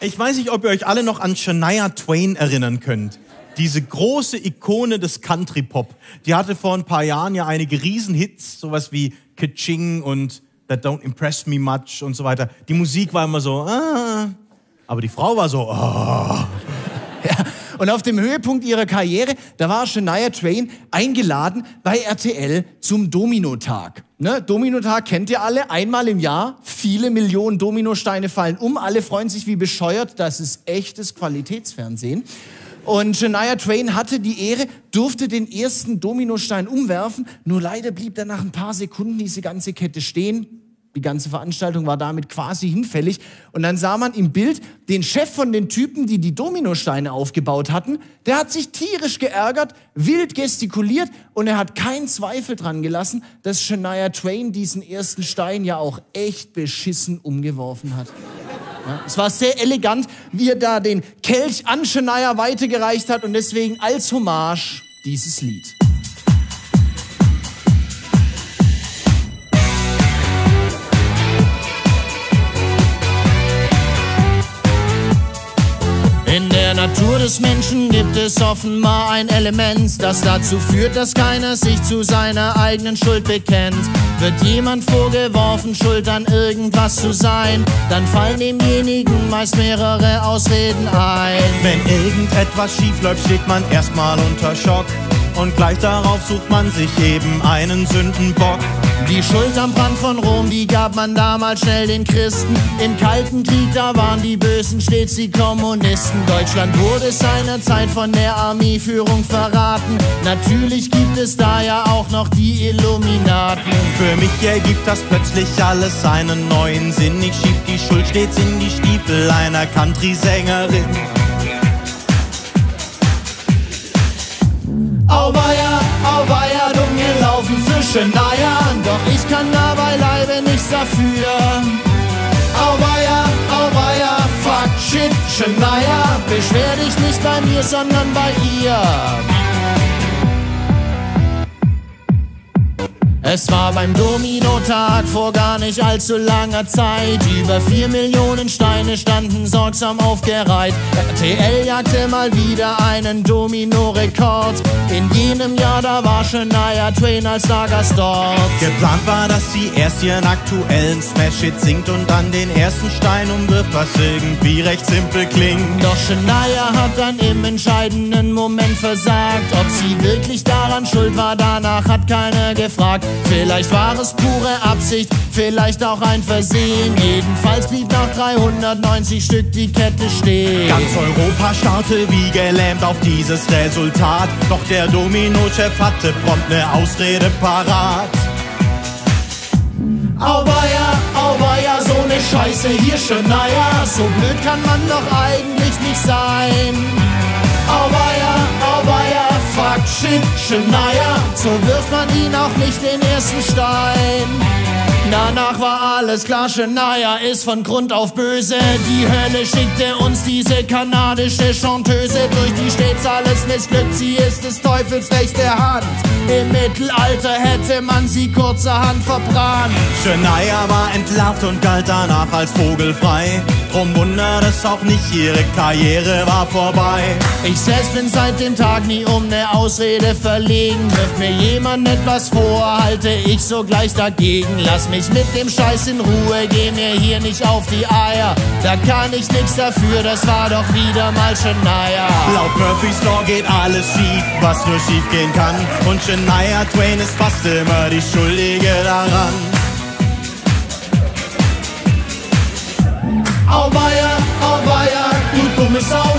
Ich weiß nicht, ob ihr euch alle noch an Shania Twain erinnern könnt. Diese große Ikone des Country-Pop. Die hatte vor ein paar Jahren ja einige Riesenhits, sowas wie Ka-Ching und That Don't Impress Me Much und so weiter. Die Musik war immer so, aber die Frau war so, Ja, und auf dem Höhepunkt ihrer Karriere, da war Shania Twain eingeladen bei RTL zum Dominotag. Ne? Dominotag kennt ihr alle, einmal im Jahr, viele Millionen Dominosteine fallen um, alle freuen sich wie bescheuert, das ist echtes Qualitätsfernsehen. Und Shania Twain hatte die Ehre, durfte den ersten Dominostein umwerfen, nur leider blieb dann nach ein paar Sekunden diese ganze Kette stehen. Die ganze Veranstaltung war damit quasi hinfällig. Und dann sah man im Bild den Chef von den Typen, die die Dominosteine aufgebaut hatten. Der hat sich tierisch geärgert, wild gestikuliert und er hat keinen Zweifel dran gelassen, dass Shania Twain diesen ersten Stein ja auch echt beschissen umgeworfen hat. Ja, es war sehr elegant, wie er da den Kelch an Shania weitergereicht hat und deswegen als Hommage dieses Lied. In der Natur des Menschen gibt es offenbar ein Element, das dazu führt, dass keiner sich zu seiner eigenen Schuld bekennt. Wird jemand vorgeworfen, schuld an irgendwas zu sein, dann fallen demjenigen meist mehrere Ausreden ein. Wenn irgendetwas schief läuft, steht man erstmal unter Schock und gleich darauf sucht man sich eben einen Sündenbock. Die Schuld am Brand von Rom, die gab man damals schnell den Christen. Im Kalten Krieg, da waren die Bösen stets die Kommunisten. Deutschland wurde seinerzeit von der Armeeführung verraten. Natürlich gibt es da ja auch noch die Illuminaten. Für mich ergibt das plötzlich alles einen neuen Sinn. Ich schieb die Schuld stets in die Stiefel einer Country-Sängerin. Auweia, auweia, dumm gelaufen für Shania, doch ich kann dabei leider nichts dafür. Auweia, auweia, fuck, shit, Shania, beschwer dich nicht bei mir, sondern bei ihr. Es war beim Dominotag vor gar nicht allzu langer Zeit. Über 4 Millionen Steine standen sorgsam aufgereiht. RTL jagte mal wieder einen Domino-Rekord. In jenem Jahr, da war Shania Twain als Stargast dort. Geplant war, dass sie erst ihren aktuellen Smash-Hit singt und dann den ersten Stein umwirft, was irgendwie recht simpel klingt. Doch Shania hat dann im entscheidenden Moment versagt. Ob sie wirklich daran schuld war, danach hat keiner gefragt. Vielleicht war es pure Absicht, vielleicht auch ein Versehen. Jedenfalls blieb nach 390 Stück die Kette stehen. Ganz Europa starrte wie gelähmt auf dieses Resultat. Doch der Domino-Chef hatte prompt eine Ausrede parat. Auweia, auweia, so eine Scheiße hier, Shania, so blöd kann man doch eigentlich nicht sein. Auweia, auweia, fuck, shit, Shania, so wirft man ihn auch nicht den ersten Stein. Danach war alles klar, Shania ist von Grund auf böse. Die Hölle schickte uns diese kanadische Chanteuse. Durch die stets alles missglückt, sie ist des Teufels rechte Hand. Im Mittelalter hätte man sie kurzerhand verbrannt. Shania war entlarvt und galt danach als vogelfrei. Drum wundert es auch nicht, ihre Karriere war vorbei. Ich selbst bin seit dem Tag nie um eine Ausrede verlegen. Wirft mir jemand etwas vor, halte ich sogleich dagegen. Lass mich mit dem Scheiß in Ruhe, geh mir hier nicht auf die Eier. Da kann ich nichts dafür, das war doch wieder mal Shania. Laut Murphy's Law geht alles schief, was nur schief gehen kann. Und Shania Twain ist fast immer die Schuldige daran. Auweia, auweia, du dumme Sau,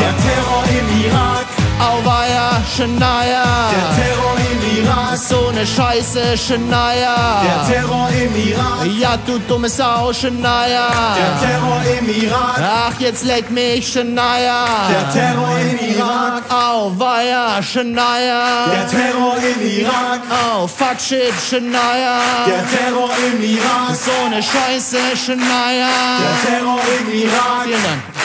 Der Terror im Irak. Auweia, Shania. Der Terror im Irak. So ne Scheiße, Shania. Der Terror im Irak. Ja, du dumme Sau, Shania. Der Terror im Irak. Ach, jetzt leck mich, Shania. Der Terror im Irak. Auweia, Shania. Der Terror im Irak. Oh, fuck shit, Shania. Der Terror im Irak. So ne Scheiße, Shania. Der Terror im Irak. Vielen Dank.